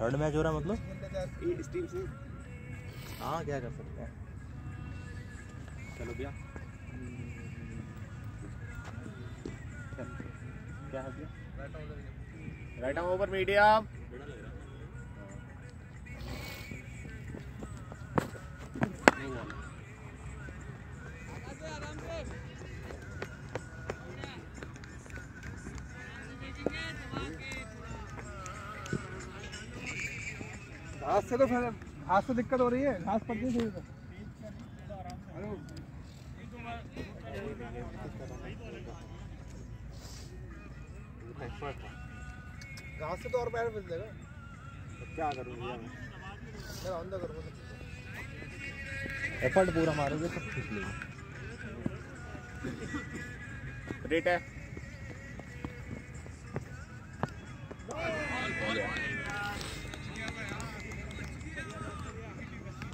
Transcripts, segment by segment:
Third match हो रहा मतलब इस टीम से। हाँ क्या कर सकते हैं, चलो भैया क्या है भैया, राइट आर्म ओवर मीडियम। घास से तो फिर घास से दिक्कत हो रही है, घास पड़ गई थोड़ी। घास से तो और पैर फिस जाएगा, क्या करूँगा मैं, अंधा करूँगा। एफर्ट पूरा मारोगे सब फिस लेगा। रेट है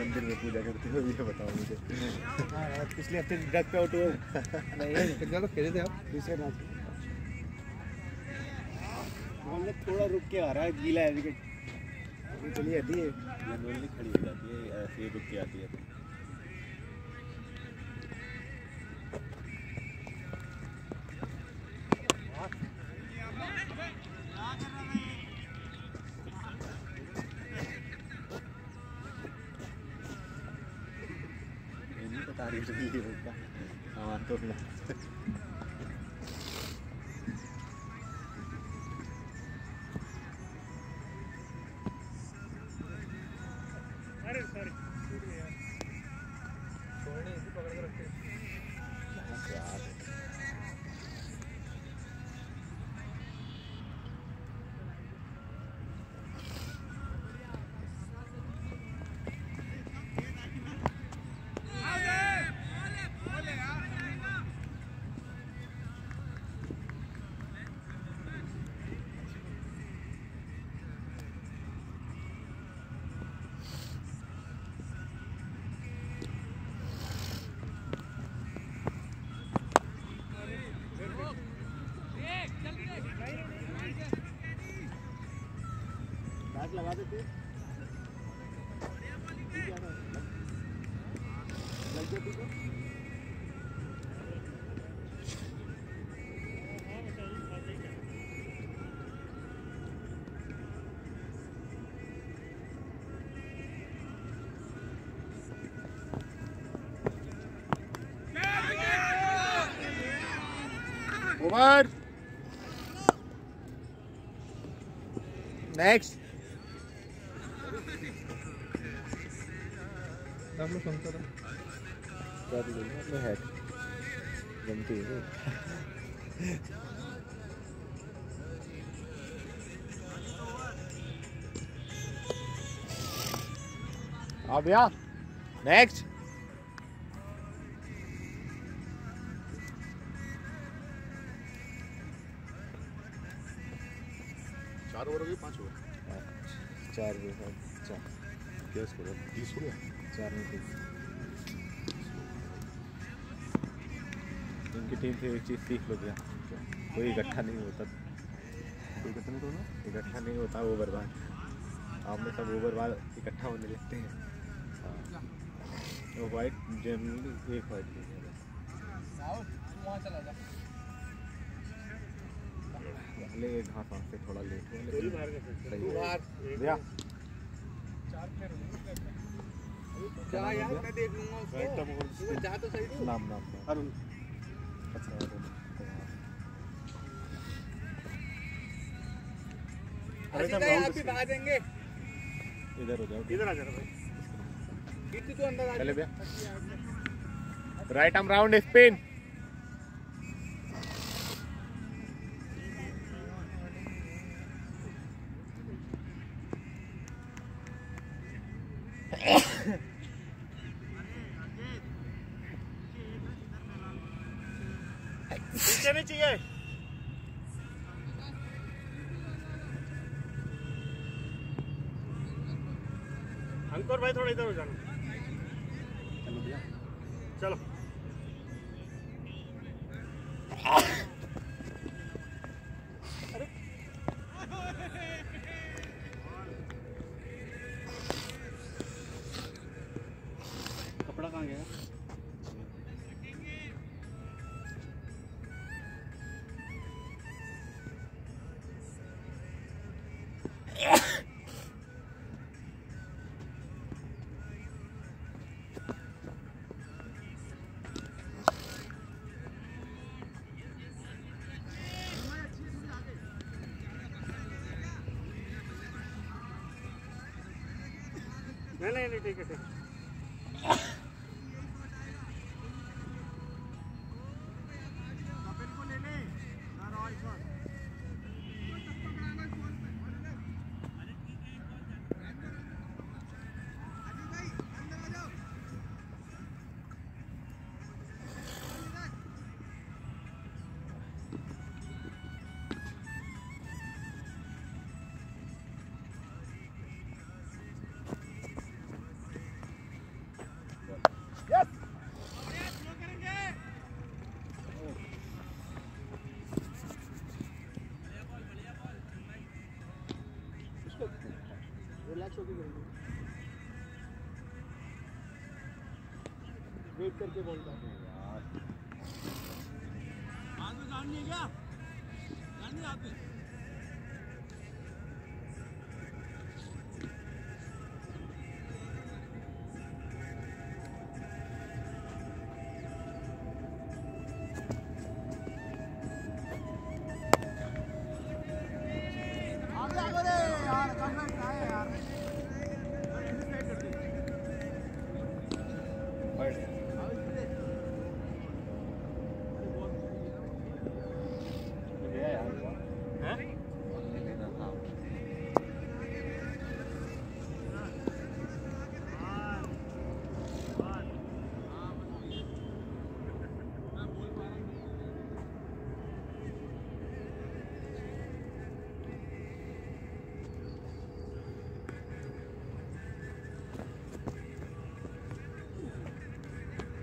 मंदिर में पूजा करते हो ये बताओ मुझे। पिछले हफ्ते ड्रग पे आउट हुए नहीं, खेले थे आप दूसरे मैच। हमने थोड़ा रुक के आ रहा है, गीला है विकेट चली आती है, नॉर्मली खड़ी हो जाती है, ऐसे रुक के आती है। सामान तो अरे सॉरी छोड़ने इसी पकड़ के रखते हैं। लगा देते ओवर नेक्स्ट। आप लोग सुनते रहो क्या बोल रहे हैं, हैक बनती है। अब यार नेक्स्ट चार ओवर हो गए, पांच ओवर चार ओवर चार क्या स्कोर 20 हो गया। इनकी टीम से एक चीज सीख लो क्या, कोई इकट्ठा नहीं होता, कोई इकट्ठा नहीं होना, इकट्ठा नहीं होता वो बर्बाद। आप में सब वो बर्बाद इकट्ठा होने लगते हैं। वो वाइट जनरली एक वाइट पहले घास से थोड़ा लेट हो क्या यार, मैं देख लूंगा उसको जा तो सही तू। नाम नाम अरुण, अच्छा अरे सब आप भी आ जाएंगे, इधर हो जाओ, इधर आ जा भाई, इधर तू अंदर आ चले भैया। Right arm round spin, Ankur भाई थोड़ा इधर हो जाना। चलो भैया चलो। कपड़ा कहाँ गया? नहीं नहीं नहीं ठीक है ठीक है। वेट करके बॉल काटते हैं यार। आज में जान नहीं क्या? जान नहीं आते।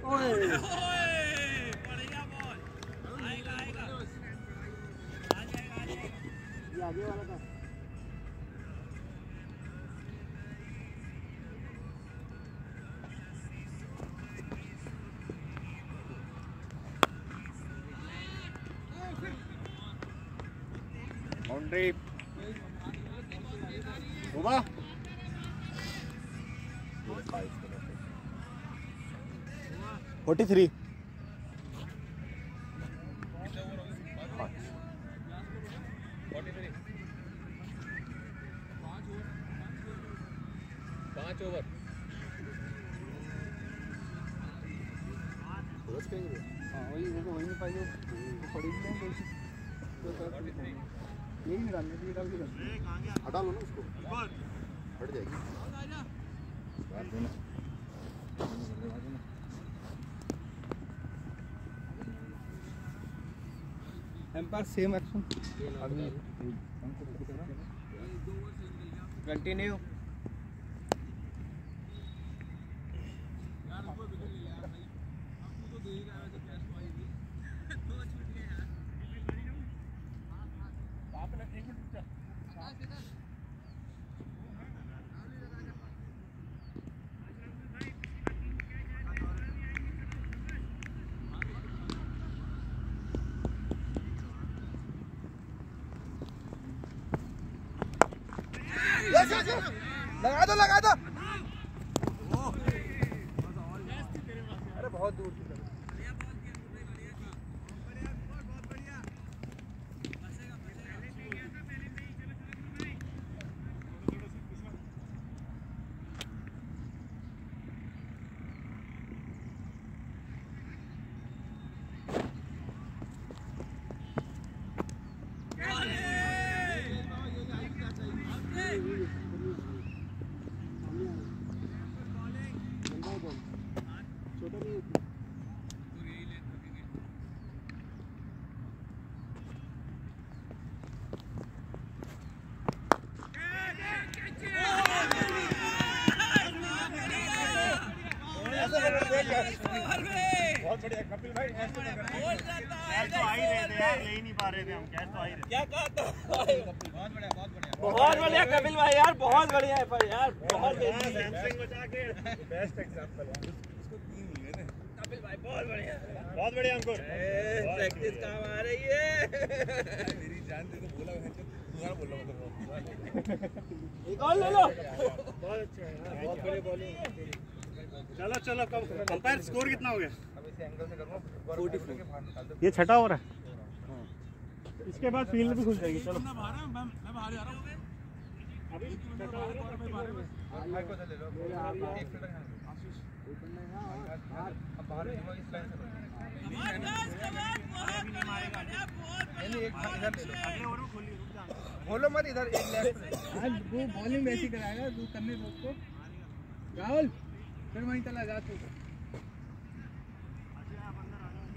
बढ़िया बॉल आएगा आएगा आ जाएगा ये आगे वाला था। बाउंड्री हुआ फोर्टी थ्री। पाँच ओवर वही पाइए पड़ी यही निकालने हटा लो ना उसको हट जाएगी। Umpire same action continue. लगा दो लगा दो। अरे बहुत दूर थी। बहुत बढ़िया कपिल भाई, कैच तो आ ही रहे थे यार, ले ही नहीं पा रहे थे हम, कैच तो आ ही रहे थे। क्या कहता है, बहुत बढ़िया कपिल भाई यार, बहुत बढ़िया है पर यार, बहुत सैमसंग बचा के बेस्ट एग्जांपल है, इसको 3 मिले ना कपिल भाई, बहुत बढ़िया अंकुर, प्रैक्टिस काम आ रही है मेरी जान दे, तो बोला मैंने एक और ले लो, बहुत अच्छा है, बहुत बड़े बॉलिंग। चलो कंपेयर स्कोर कितना हो गया? अब इसे एंगल से करूंगा, ये छठा हो रहा है, इसके बाद फील्ड भी खुल जाएगी। चलो मैं बाहर जा रहा हूं, अभी छठा हो रहा है, मैं बाहर में भाई को ले लो, एक फील्डर है आशीष, अब बाहर है इस लाइन से, एक इधर ले लो, अगले ओवर में खोलिए, रुक जाना बोलो मत, इधर एक लेफ्ट, आज वो बॉलिंग वैसी कराएगा जो करने को राहुल, फिर वहीं चला जा तू,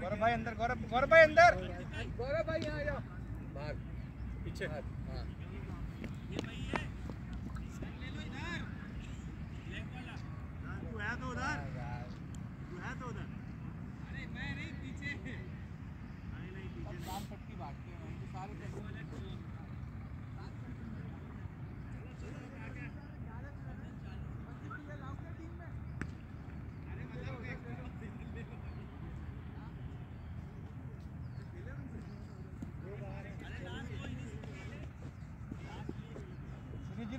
गौरव भाई अंदर, गौरव भाई यहां आ जाओ, बाहर पीछे, हां ये भाई है, इसको ले लो इधर, लेफ्ट वाला तू है तो उधर, अरे मैं नहीं पीछे, काम पट्टी बांटते हैं तो सारे पैसे वाले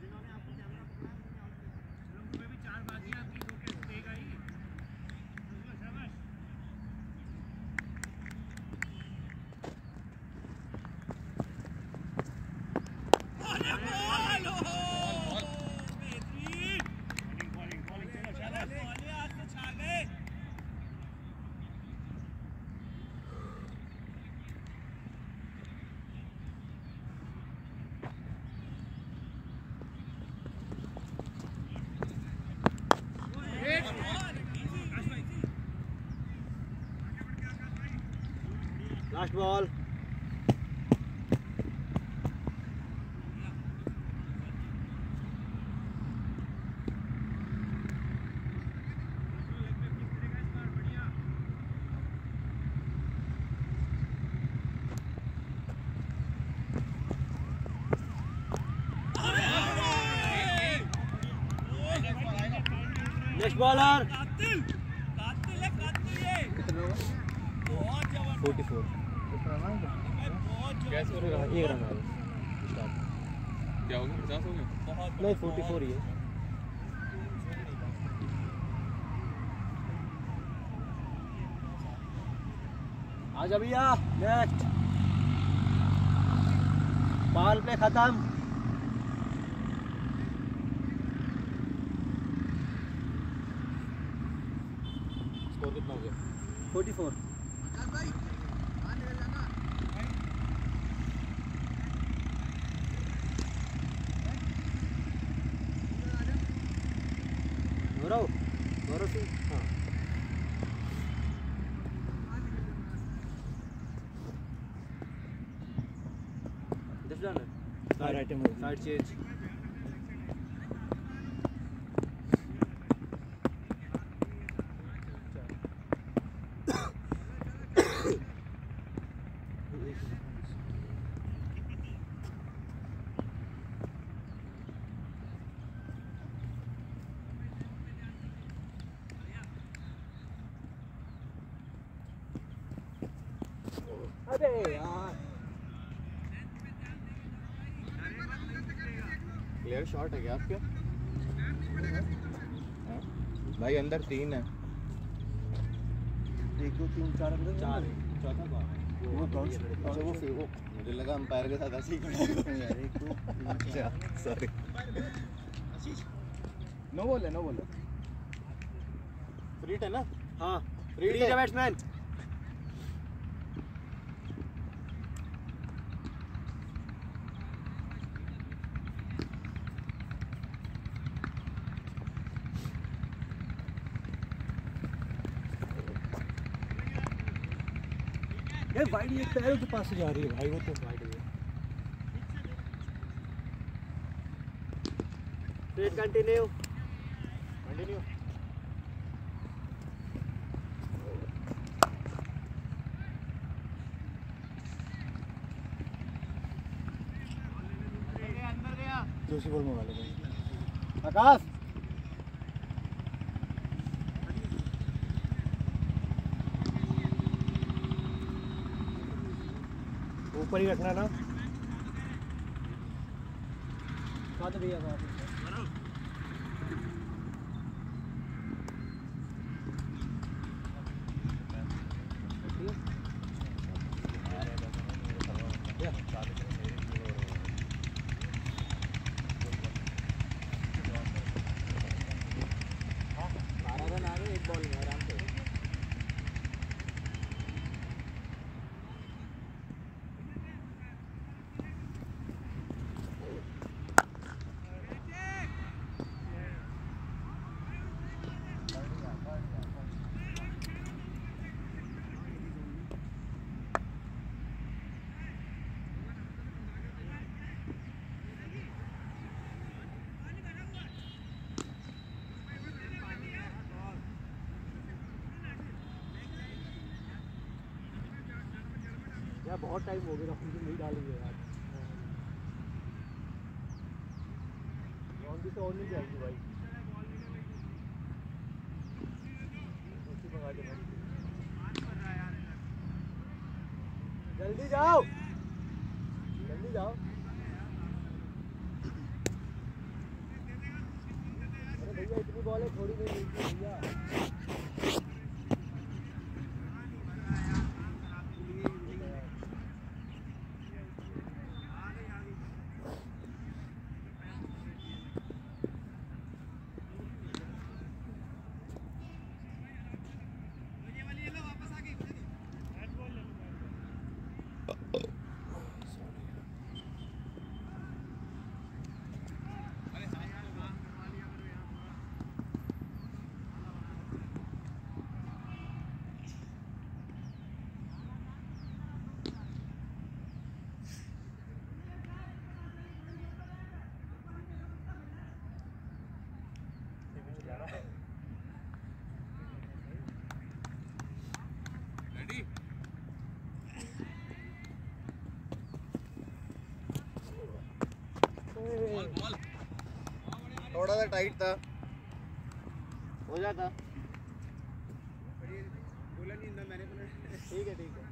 जिन्होंने आपको कैमरा पकड़ा है, चलो मुझे भी 4 बाकी है आपकी, दो कैच देगा ही, शाबाश, अरे बॉल हो बेहतरीन, बॉलिंग चलो, शाबाश, बॉल आज तो छा गए, लास्ट बॉल, नेक्स्ट बॉलर कातिल है, कितना हुआ, बहुत जबरदस्त 44 क्या हो गया, 50 हो गया, नहीं 44 ही है, आजा भैया, नेक्स्ट बॉल पे खत्म, स्कोर कितना हो गया, 44 साइड चेंज, अरे यार क्लियर शॉट है क्या आपके भाई, अंदर 3 है, 1 2 3 4 अंदर, 4 चौथा बार वो बाउंस, और वो फेंको, मुझे लगा अंपायर के साथ ऐसे ही कर यार, 1 2 3 4 sorry Ashish, no ball free है ना, हां फ्री है बैट्समैन, ये वाइड, ये पैर के पास से जा रही है भाई, वो तो वाइड है, कंटिन्यू जोशी बोल मोबाइल आकाश ऊपर ही रखना ना भैया। बहुत टाइम हो गया रफी नहीं डाली है यार। ऑन तो नहीं जाएगी भाई। जल्दी जाओ, जल्दी जाओ। अरे भैया इतनी बॉल है, थोड़ी नहीं मिलती भैया। थोड़ा सा टाइट था, हो जाता। बोला नहीं ना मैंने, ठीक है ठीक है।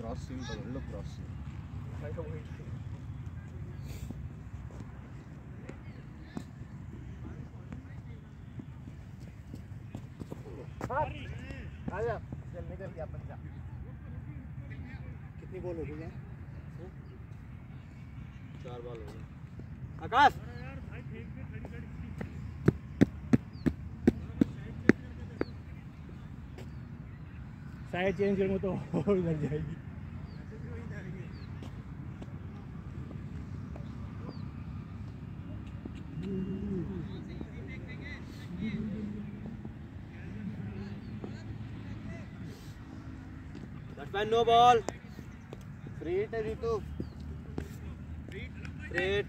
Crossing, but look crossing. Like a weight. Hurry! आ जा, जल्दी कर लिया अपन जा। कितनी बॉल हो गई है? 4 बॉल हो गई। आकाश साइड चेंज करूँ तो और लग जाएगी। नो बॉल फ्रीट है ऋतु, फ्रीट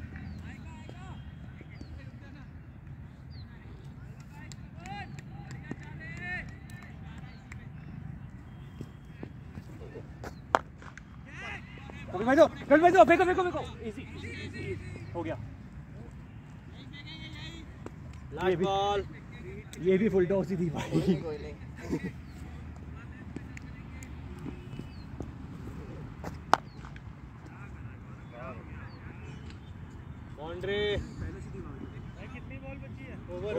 बैठो, फेंको फेंको फेंको, इजी हो गया। लास्ट बॉल, ये भी फुल टॉस ही थी भाई। कितनी बॉल बची है? Over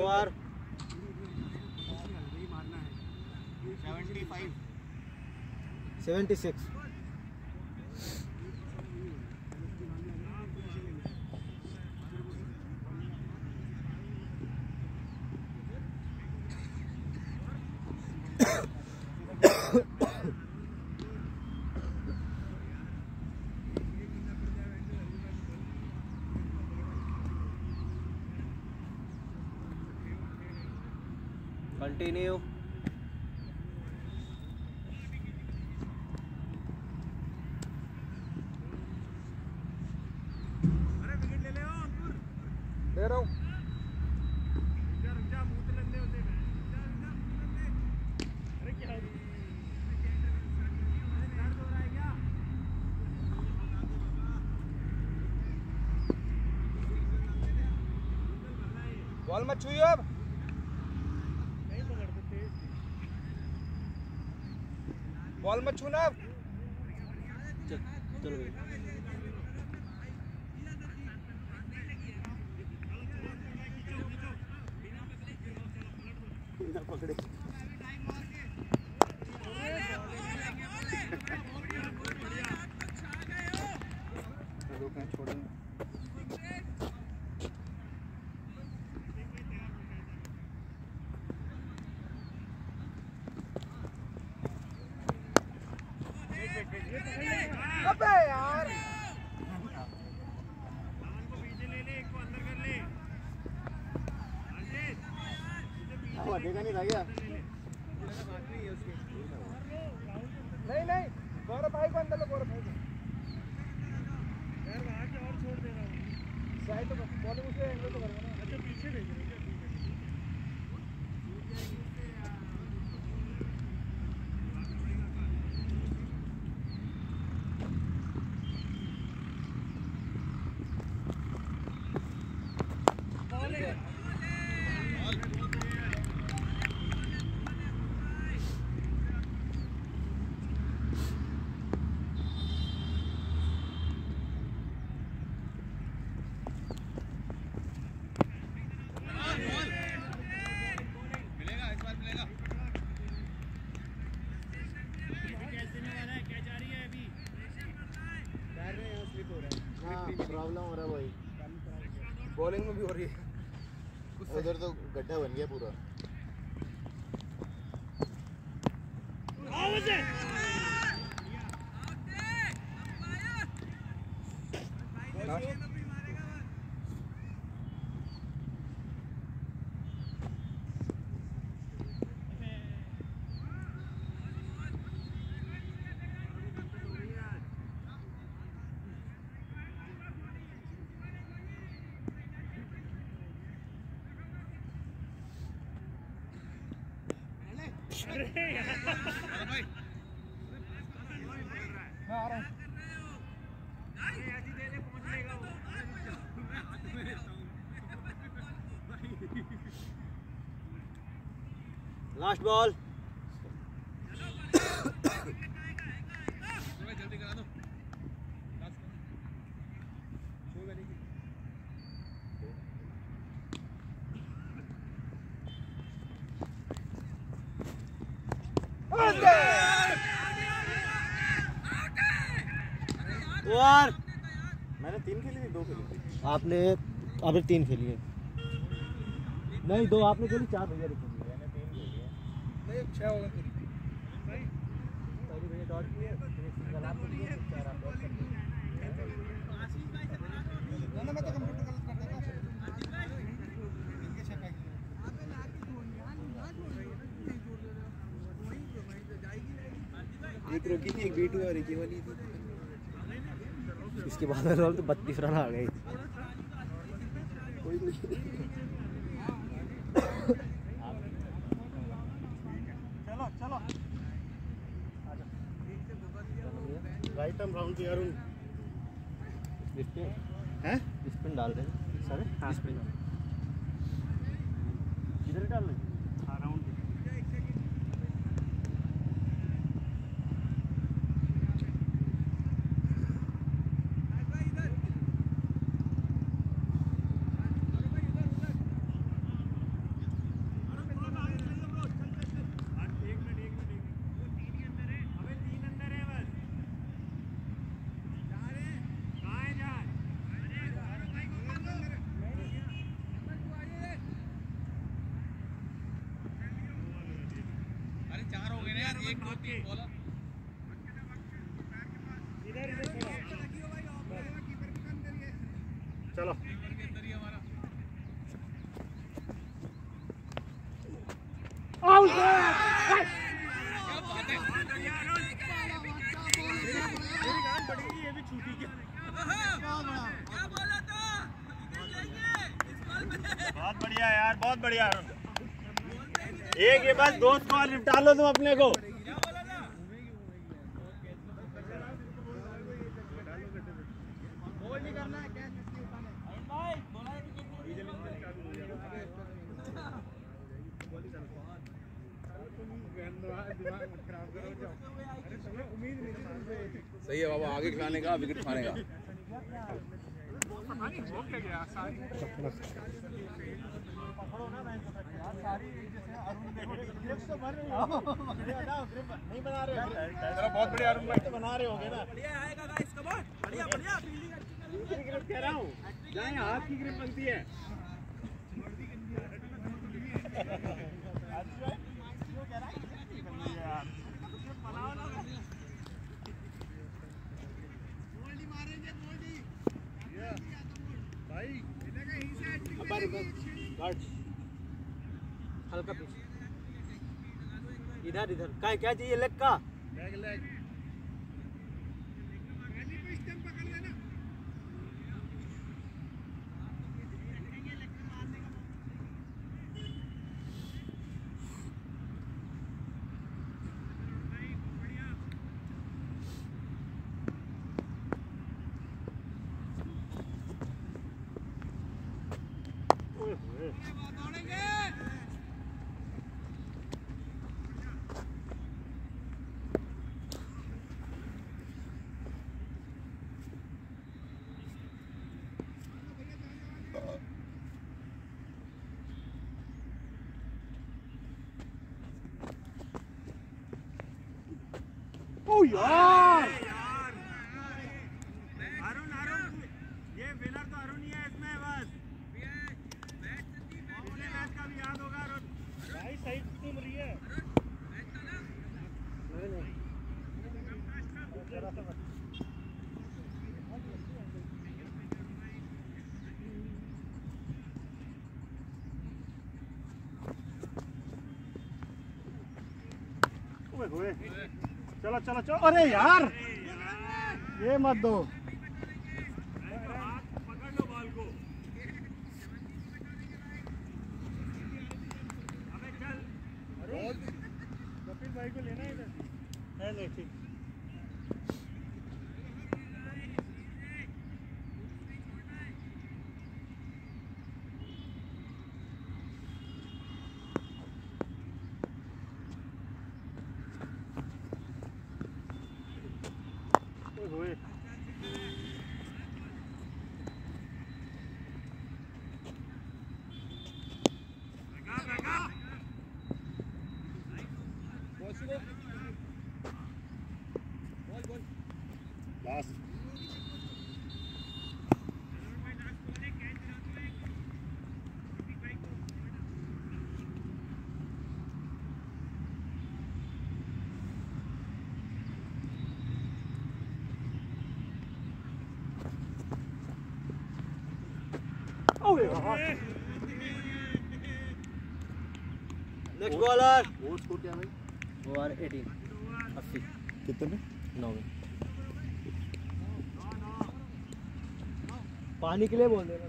75 76 continue. दे रहा हूँ बॉल मत छुइयो अब नहीं पकड़ते बॉल मत छूना अब चलो बिना पकड़े अबे यार को पीछे ले ले, एक को अंदर कर ले। नहीं रह गया। नहीं नहीं गौरव भाई को अंदर लो, गौरव भाई को यार बाहर से और छोड़ दे रहा हूँ शायद तो बॉलिंग से एंगल तो करेगा ना। अच्छा पीछे ले जाएगा बॉलिंग में भी हो रही है। उधर तो गड्ढा बन गया पूरा। अरे भाई मैं आ रहा हूँ लास्ट बॉल जल्दी करा दो यार। मैंने 3 खेली थी 2 खेली थी आपने अभी 3 खेली है नहीं 2 आपने खेली 4 भैया मैंने 3 खेली है नहीं 6 हो गए भाई सॉरी भैया डॉट क्लियर ना मैं तो कंप्यूटर गलत कर देगा इनके शक है आप ला के छोड़ यार एक रोकी थी एक B2 और एक वाली थी इसके बाद रोल तो 32 रन आ गए चलो चलो राइट आर्म राउंड किया अरुण हैं स्पिन डाल रहे हैं सारे हाँ स्पिन इधर डाल रहे एक दो तीन बोला इधर इधर चलो कीपर के अंदर ही हमारा बहुत बढ़िया यार, बहुत बढ़िया। एक ये बस दोस्त को निपटा लो तुम अपने को। सही है बाबा, आगे खिलाने का, विकेट खाने का। बहुत बढ़िया अरुण भाई, तो बना रहे होगे ना। बढ़िया आएगा गाइस, कम ऑन, बढ़िया बढ़िया ग्रिप कह रहा हूं, जाए हाथ की ग्रिप बनती है। हल्का पीछे, इधर इधर का क्या चाहिए? लेग का, लेग लेग पकड़ लेना। यार अरुण अरुण, ये विनर तो अरुण ही है इसमें। बस मैच का भी याद होगा अरुण भाई, सही घूम रही है। चलो चलो चलो, अरे यार ये मत दो, पकड़ लो बॉल को। अबे चल अरुण, कपिल भाई को लेना है इधर। नहीं ठीक, नेक्स्ट बॉलर। वो स्कोर क्या भाई? ओवर 18 80 कितने में? 9 में। पानी के लिए बोल देना।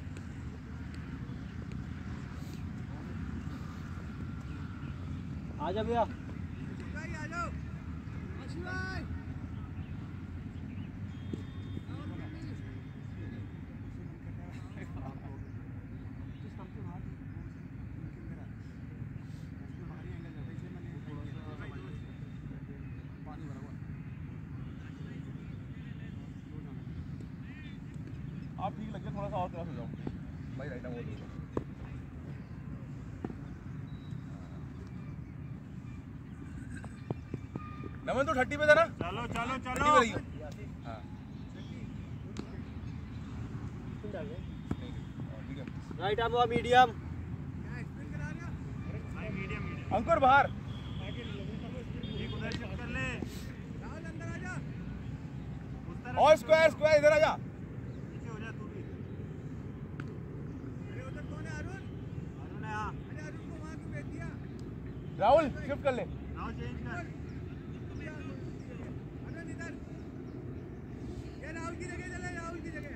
आ जा भैया, आ जाओ भाई। आप ठीक लगे थोड़ा सा और तरफ हो जाओ भाई, राइट आउट हो जाओ। नमन तो 30 पे था ना। चलो चलो चलो, हां राइट आउट हुआ। मीडियम अंकुर बाहर, एक उधर शिफ्ट कर ले। राहुल अंदर आ जा, और स्क्वायर स्क्वायर इधर आ जा। अरुण को वहां पे भेज दिया। राहुल शिफ्ट कर ले, राहुल की जगह चले, राहुल की जगह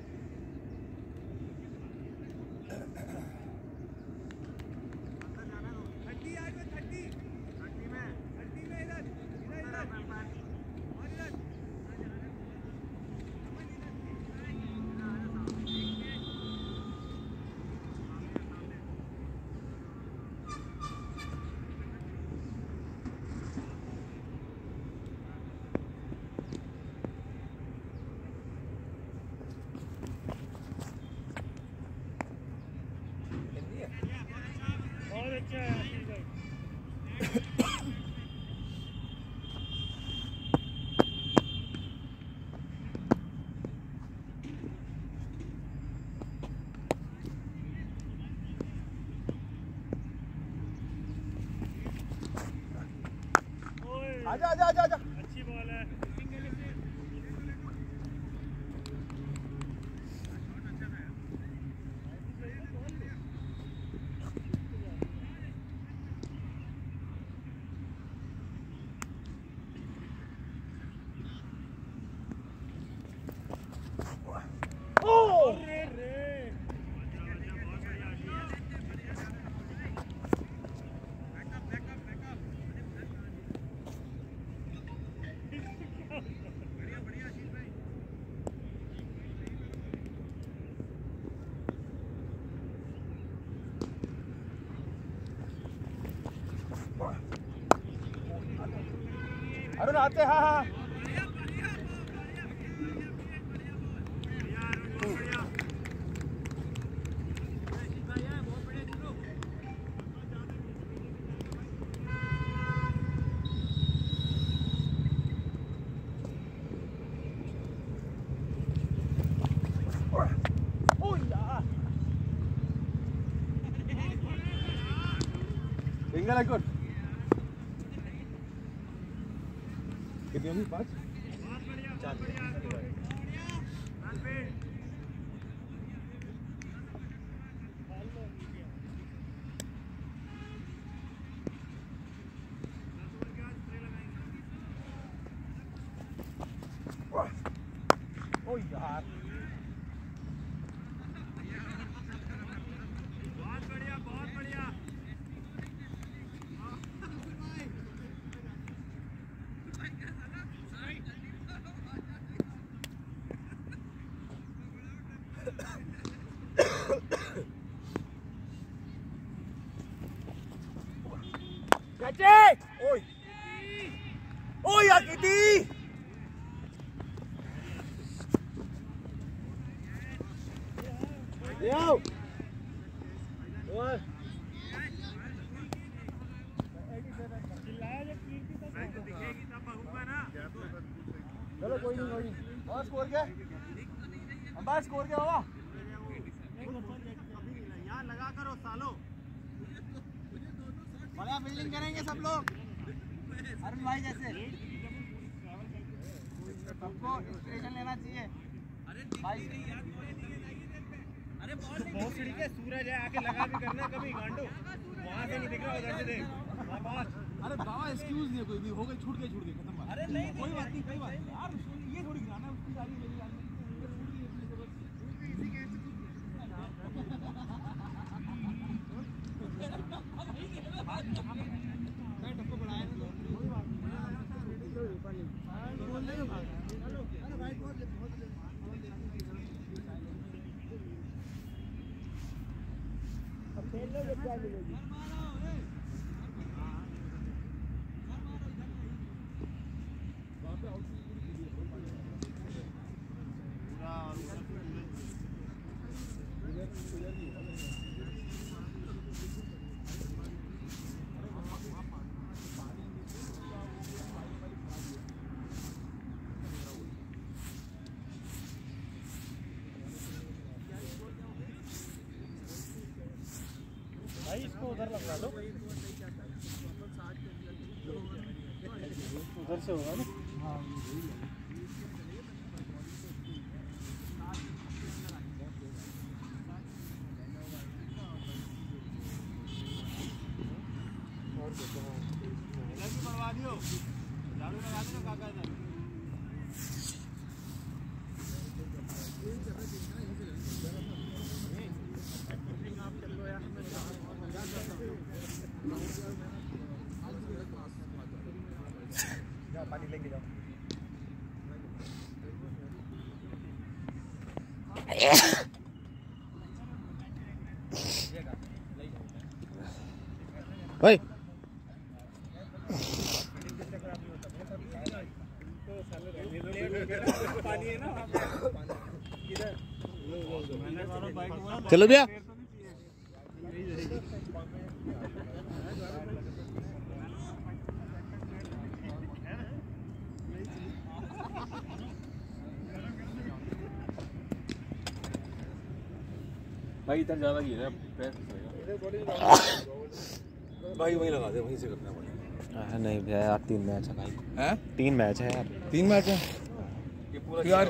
आजा आजा आजा आजा, अच्छी बॉल है, आते हाँ हाँ सिंगल है, गुड। पाँच ओ यार, चलो कोई नहीं, कोई नहीं। और स्कोर क्या अंबास, स्कोर क्या बाबा, यहाँ लगा करो सालो, बड़ा फील्डिंग करेंगे सब लोग, अरुण भाई जैसे सबको इंस्पिरेशन लेना चाहिए। अरे बहुत सीढ़ी है, सूरज है, आके लगा भी करना कभी गांडो, वहाँ से नहीं दिख रहा, उधर से देख। अरे बाबा एक्सक्यूज नहीं कोई भी, हो गई छूट गई खत्म बात। अरे नहीं कोई बात नहीं, कोई बात नहीं यार, ये थोड़ी गिराना उसकी गाड़ी मेरी गाड़ी इसी कैसे मैं टप्पो बढ़ाया था, कोई बात नहीं बोल नहीं भाग। अरे भाई बहुत अब खेल लो, ये क्या मिलेगी भाई, इसको उधर लगा लो, उधर से होगा ना। हाँ और देखो लेके जाओ। भाई चलो भैया भाई इधर ज्यादा भाई वही लगा दे, वहीं से करना पड़ेगा। नहीं भैया यार 3 मैच है भाई, हैं 3 मैच है यार, 3 मैच है ये पूरा यार।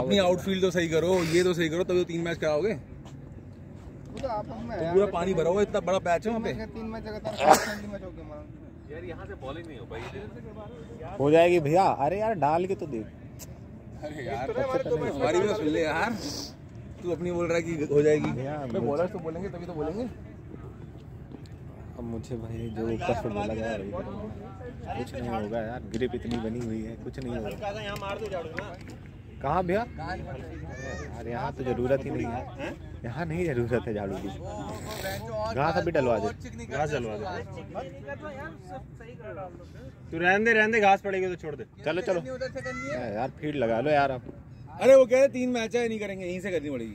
अपनी आउटफील्ड तो सही करो, ये तो सही करो, तभी तो 3 मैच कराओगे। तो आप में तो पूरा पानी भरा हुआ, इतना बड़ा पैच है वहां पे, 3 मैच लगातार 3 मैच हो गए हमारा यार। यहां से बॉलिंग नहीं हो भाई, हो जाएगी भैया। अरे यार डाल के तो देख। अरे यार हमारी भी सुन ले यार, तू अपनी बोल रहा है कि हो जाएगी। मैं बॉलर तो बोलेंगे तभी तो बोलेंगे। अब मुझे भाई जो ऊपर से बोला गया है कुछ नहीं होगा यार, ग्रिप इतनी बनी हुई है, कुछ नहीं होगा। कहाँ भैया? अरे यहाँ तो ज़रूरत ही नहीं है, यहाँ नहीं ज़रूरत है झाड़ू की। घास अभी डलवा दे, घास डलवा दे, तू रहने दे, घास पड़ेगी तो छोड़ दे। चलो चलो यार फीड लगा लो यार आप। अरे वो कह रहे 3 मैच है, नहीं करेंगे, यहीं से करनी पड़ेगी।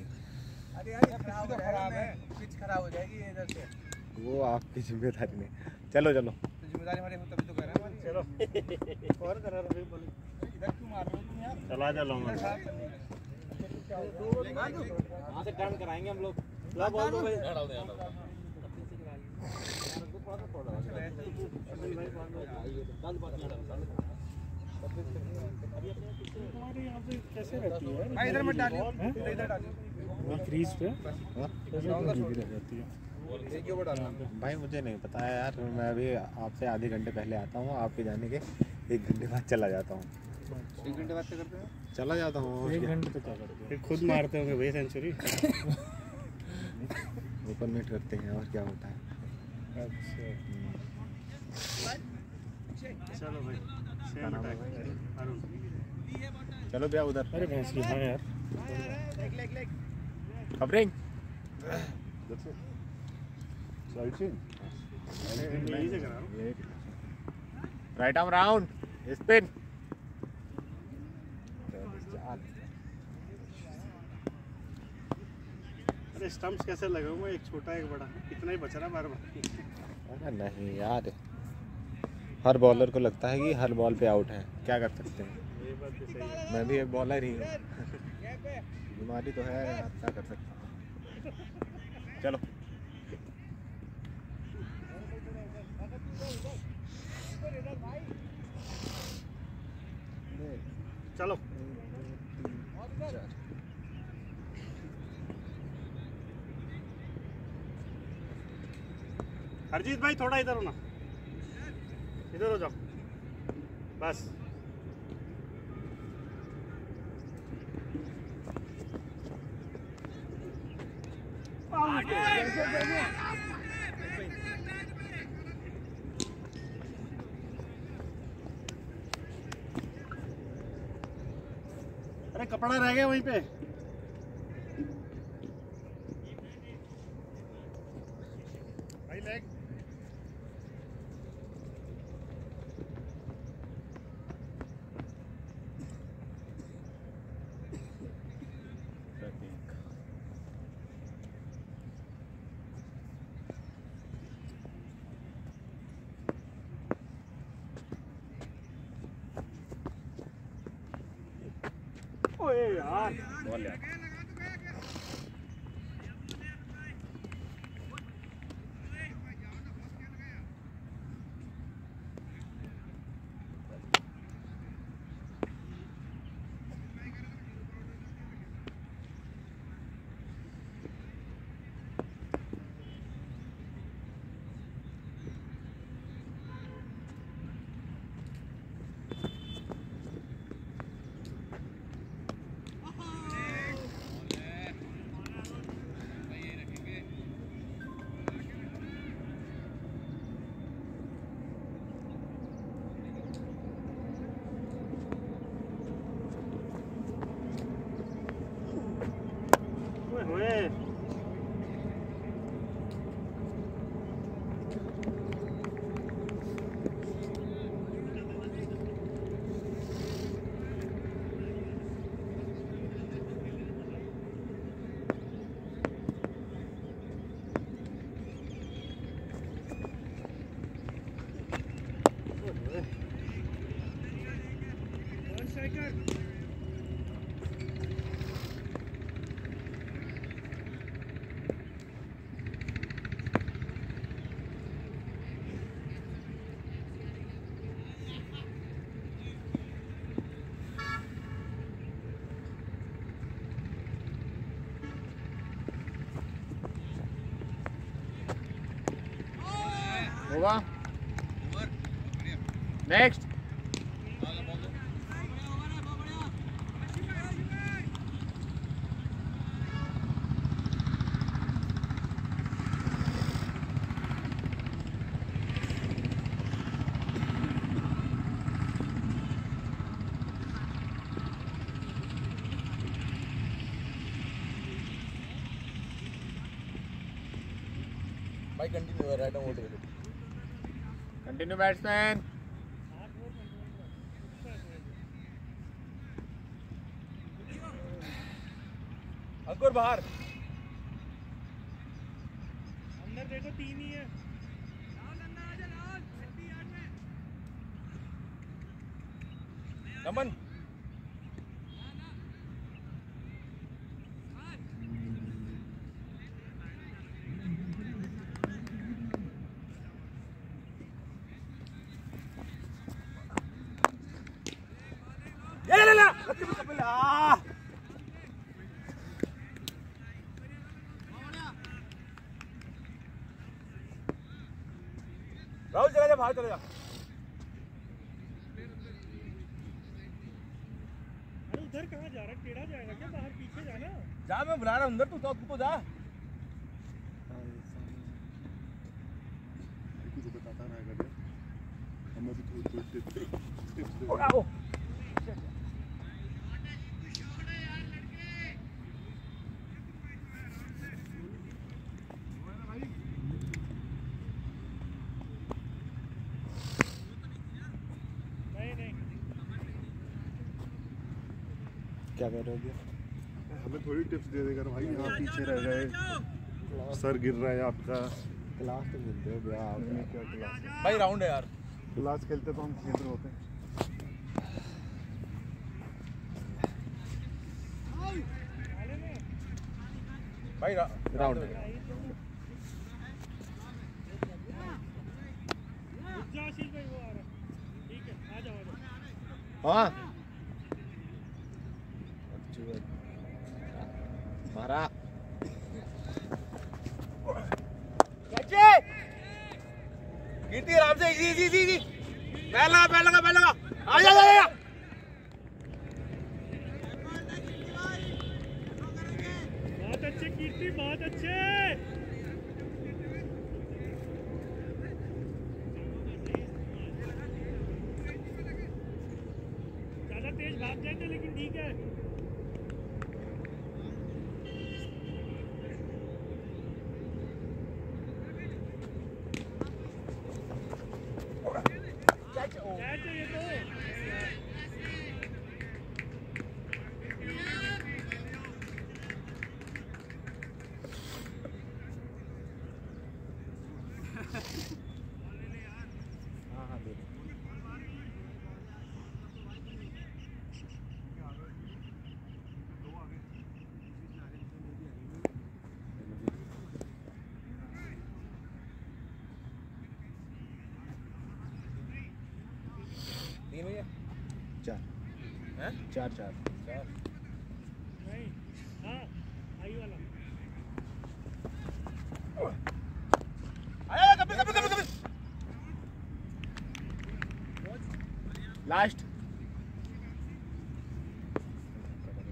अरे यार पिच खराब हो जाएगी इधर से, वो आपकी जिम्मेदारी नहीं। चलो चलो जिम्मेदारी हमारी, हम तभी तो कर रहे हैं। चलो और कर रहा है बोले इधर क्यों मार रहे हो तुम यार? चला जा लो, यहां से टर्न कराएंगे हम लोग। ला बॉल दो भाई, डाल दे यार भाई। इधर मत डालियो, इधर डालियो क्रीज पे, इधर जाती है भाई। मुझे नहीं पता है यार, मैं अभी आपसे आधे घंटे पहले आता हूँ, आपके जाने के 1 घंटे बाद चला जाता हूँ। 1 घंटे बाद करते हो? चला जाता हूँ 1 घंटे तो क्या करते हो? फिर खुद मारते होंगे भाई सेंचुरी। ऊपर नेट करते हैं और क्या होता है। अच्छा चलो भाई, चलो भैया उधर। अरे भैंस की हाँ यार, खबरें राइट आर्म राउंड स्पिन। अरे स्टंप्स कैसे लगाऊंगा, एक छोटा एक बड़ा, इतना ही बच रहा बार बार। अरे नहीं यार, हर बॉलर को लगता है कि हर बॉल पे आउट है, क्या कर सकते हैं। ये बात सही है, मैं भी एक बॉलर ही हूँ, बीमारी तो है, क्या कर सकते हैं। चलो चलो हरजीत भाई थोड़ा इधर हो ना, इधर हो जाओ बस। कपड़ा रह गया वहीं पे। भाई लेग यार बॉल यार। güey. होगा नेक्स्ट भाई continue right on voltage Continue batsman. Ankur बाहर अंदर देखो तीन ही है नमन राहुल चला जा बाहर चला जा अरे उधर कहाँ जा रहा है टेढ़ा जाएगा क्या बाहर पीछे जाना जा मैं बुला रहा हूँ अंदर तू तो जा कुछ बताता रहेगा क्या हम अभी थोड़ी थोड़ी क्या कह रहे हो हमें थोड़ी टिप्स दे देगा भाई यहाँ पीछे रह गए सर गिर रहा है आपका क्लास तो मिलते हो आपने क्या क्लास भाई राउंड है यार क्लास खेलते तो हम खेल होते हैं भाई राउंड है हाँ Mara. Catch it. Kirti Ram se easy easy easy. Ball लगा. आ जा. बहुत अच्छे कीर्ति बहुत अच्छे. ज़्यादा तेज भाग जाएंगे लेकिन ठीक है. चार नहीं हाँ आई वाला आया कभी लास्ट